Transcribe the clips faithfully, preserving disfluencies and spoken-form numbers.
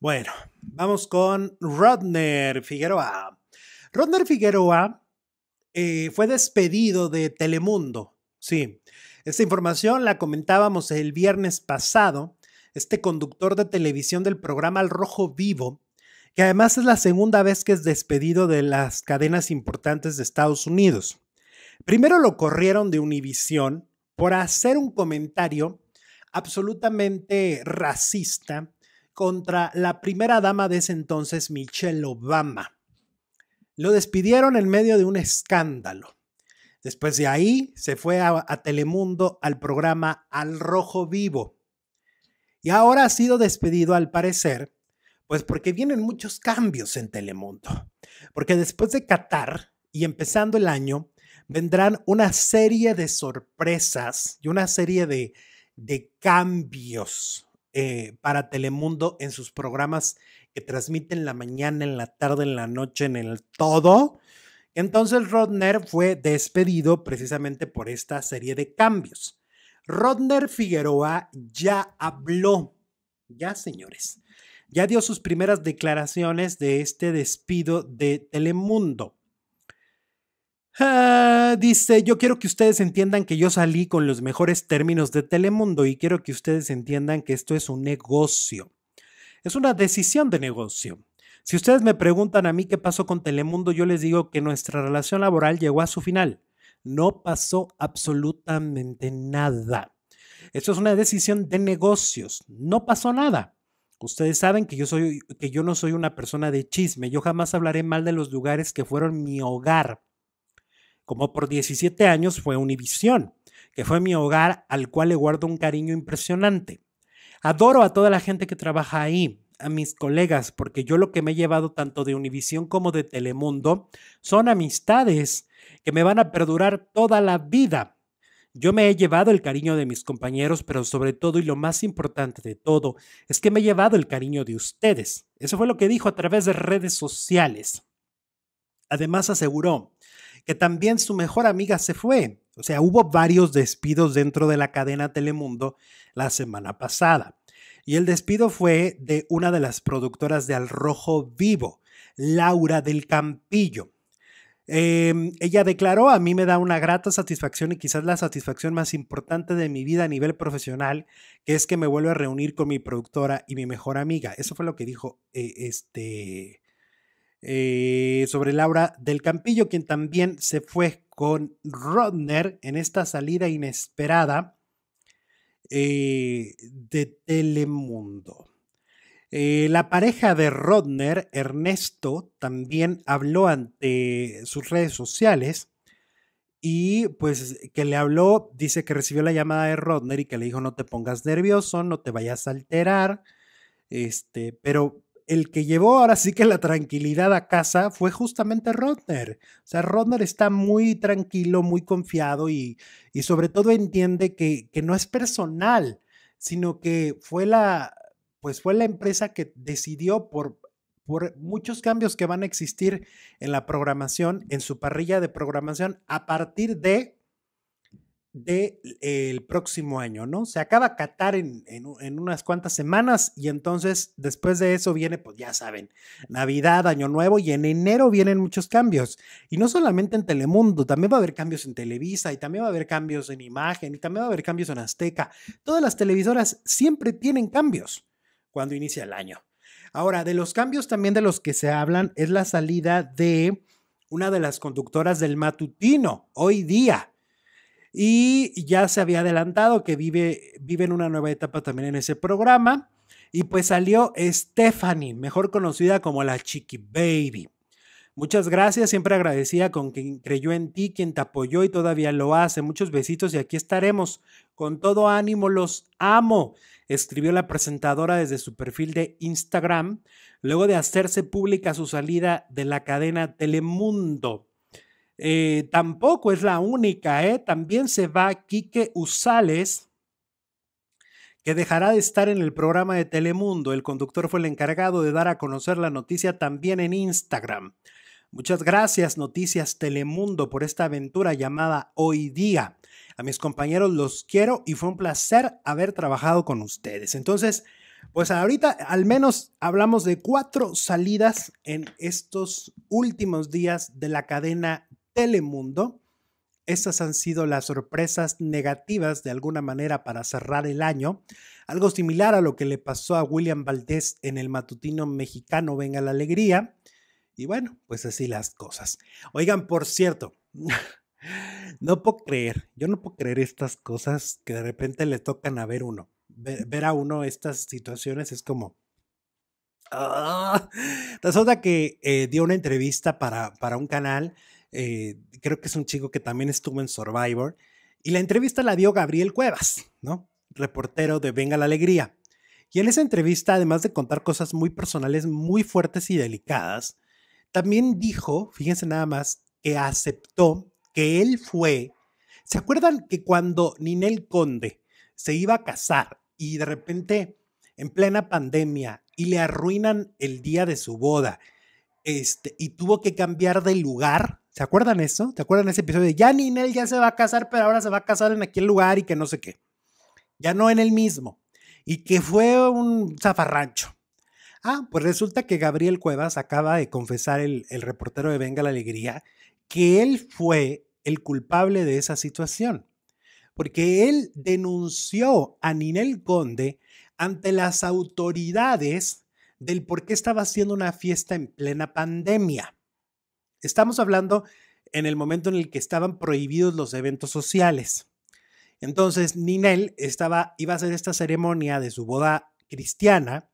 Bueno, vamos con Rodner Figueroa. Rodner Figueroa eh, fue despedido de Telemundo. Sí, esta información la comentábamos el viernes pasado. Este conductor de televisión del programa Al Rojo Vivo, que además es la segunda vez que es despedido de las cadenas importantes de Estados Unidos. Primero lo corrieron de Univisión por hacer un comentario absolutamente racista contra la primera dama de ese entonces, Michelle Obama. Lo despidieron en medio de un escándalo. Después de ahí se fue a, a Telemundo al programa Al Rojo Vivo. Y ahora ha sido despedido al parecer, pues porque vienen muchos cambios en Telemundo. Porque después de Qatar y empezando el año, vendrán una serie de sorpresas y una serie de, de cambios eh, para Telemundo en sus programas que transmiten en la mañana, en la tarde, en la noche, en el todo. Entonces Rodner fue despedido precisamente por esta serie de cambios. Rodner Figueroa ya habló, ya señores, ya dio sus primeras declaraciones de este despido de Telemundo. Ah, dice, yo quiero que ustedes entiendan que yo salí con los mejores términos de Telemundo y quiero que ustedes entiendan que esto es un negocio. Es una decisión de negocio. Si ustedes me preguntan a mí qué pasó con Telemundo, yo les digo que nuestra relación laboral llegó a su final. No pasó absolutamente nada. Esto es una decisión de negocios. No pasó nada. Ustedes saben que yo, soy, que yo no soy una persona de chisme. Yo jamás hablaré mal de los lugares que fueron mi hogar. Como por diecisiete años fue Univisión, que fue mi hogar al cual le guardo un cariño impresionante. Adoro a toda la gente que trabaja ahí, a mis colegas, porque yo lo que me he llevado tanto de Univisión como de Telemundo son amistades que me van a perdurar toda la vida. Yo me he llevado el cariño de mis compañeros, pero sobre todo y lo más importante de todo es que me he llevado el cariño de ustedes. Eso fue lo que dijo a través de redes sociales. Además aseguró que también su mejor amiga se fue. O sea, hubo varios despidos dentro de la cadena Telemundo la semana pasada. Y el despido fue de una de las productoras de Al Rojo Vivo, Laura del Campillo. Eh, ella declaró, a mí me da una grata satisfacción y quizás la satisfacción más importante de mi vida a nivel profesional, que es que me vuelvo a reunir con mi productora y mi mejor amiga. Eso fue lo que dijo eh, este, eh, sobre Laura del Campillo, quien también se fue con Rodner en esta salida inesperada. Eh, de Telemundo. Eh, la pareja de Rodner, Ernesto, también habló ante sus redes sociales y pues que le habló, dice que recibió la llamada de Rodner y que le dijo no te pongas nervioso, no te vayas a alterar, este, pero el que llevó ahora sí que la tranquilidad a casa fue justamente Rodner. O sea, Rodner está muy tranquilo, muy confiado y, y sobre todo entiende que, que no es personal, sino que fue la, pues fue la empresa que decidió por, por muchos cambios que van a existir en la programación, en su parrilla de programación a partir de, de eh, el próximo año, ¿no? Se acaba Qatar en, en, en unas cuantas semanas y entonces después de eso viene, pues ya saben, Navidad, Año Nuevo y en enero vienen muchos cambios. Y no solamente en Telemundo, también va a haber cambios en Televisa y también va a haber cambios en Imagen y también va a haber cambios en Azteca. Todas las televisoras siempre tienen cambios cuando inicia el año. Ahora, de los cambios también de los que se hablan es la salida de una de las conductoras del matutino, Hoy Día. Y ya se había adelantado que vive, vive en una nueva etapa también en ese programa. Y pues salió Stephanie, mejor conocida como la Chiquibaby. Muchas gracias, siempre agradecida con quien creyó en ti, quien te apoyó y todavía lo hace. Muchos besitos y aquí estaremos. Con todo ánimo, los amo, escribió la presentadora desde su perfil de Instagram, luego de hacerse pública su salida de la cadena Telemundo. Eh, tampoco es la única, ¿eh? También se va Quique Usales, que dejará de estar en el programa de Telemundo. El conductor fue el encargado de dar a conocer la noticia también en Instagram. Muchas gracias, Noticias Telemundo, por esta aventura llamada Hoy Día. A mis compañeros los quiero y fue un placer haber trabajado con ustedes. Entonces, Pues ahorita al menos hablamos de cuatro salidas en estos últimos días de la cadena Telemundo. Estas han sido las sorpresas negativas de alguna manera para cerrar el año. Algo similar a lo que le pasó a William Valdés en el matutino mexicano Venga la Alegría. Y bueno, pues así las cosas. Oigan, por cierto, no puedo creer, yo no puedo creer estas cosas que de repente le tocan a ver uno. Ver a uno estas situaciones es como... ¡Ah! Resulta que eh, dio una entrevista para, para un canal, eh, creo que es un chico que también estuvo en Survivor, y la entrevista la dio Gabriel Cuevas, ¿no? Reportero de Venga la Alegría. Y en esa entrevista, además de contar cosas muy personales, muy fuertes y delicadas, también dijo, fíjense nada más, que aceptó que él fue... ¿Se acuerdan que cuando Ninel Conde se iba a casar y de repente en plena pandemia y le arruinan el día de su boda este, y tuvo que cambiar de lugar? ¿Se acuerdan eso? ¿Te acuerdan ese episodio de ya Ninel ya se va a casar, pero ahora se va a casar en aquel lugar y que no sé qué? Ya no en el mismo. Y que fue un zafarrancho. Ah, pues resulta que Gabriel Cuevas acaba de confesar, el, el reportero de Venga la Alegría, que él fue el culpable de esa situación. Porque él denunció a Ninel Conde ante las autoridades del por qué estaba haciendo una fiesta en plena pandemia. Estamos hablando en el momento en el que estaban prohibidos los eventos sociales. Entonces Ninel estaba, iba a hacer esta ceremonia de su boda cristiana.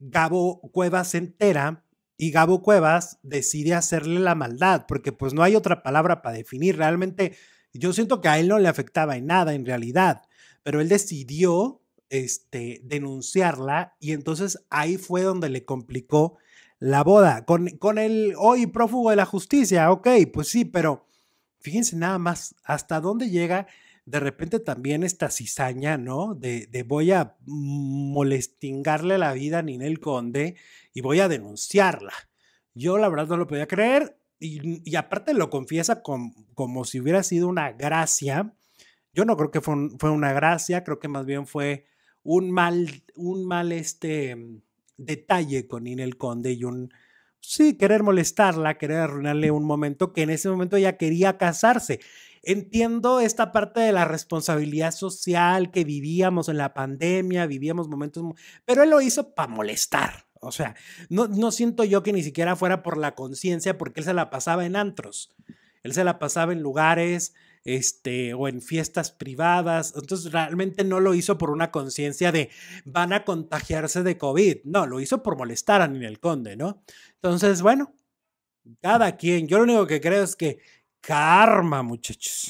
Gabo Cuevas se entera y Gabo Cuevas decide hacerle la maldad, porque pues no hay otra palabra para definir realmente. Yo siento que a él no le afectaba en nada en realidad, pero él decidió este, denunciarla y entonces ahí fue donde le complicó la boda. Con, con el hoy prófugo de la justicia, ok, pues sí, pero fíjense nada más hasta dónde llega de repente también esta cizaña, ¿no? De, de voy a molestingarle la vida a Ninel Conde y voy a denunciarla. Yo la verdad no lo podía creer. Y, y aparte lo confiesa com, como si hubiera sido una gracia. Yo no creo que fue, un, fue una gracia, creo que más bien fue un mal, un mal este, detalle con Ninel Conde y un, sí, querer molestarla, querer arruinarle un momento que en ese momento ella quería casarse. Entiendo esta parte de la responsabilidad social que vivíamos en la pandemia, vivíamos momentos, pero él lo hizo para molestar. O sea, no, no siento yo que ni siquiera fuera por la conciencia, porque él se la pasaba en antros, él se la pasaba en lugares este, o en fiestas privadas, entonces realmente no lo hizo por una conciencia de van a contagiarse de COVID, no, lo hizo por molestar a Ninel Conde, ¿no? Entonces, bueno, cada quien, yo lo único que creo es que karma, muchachos,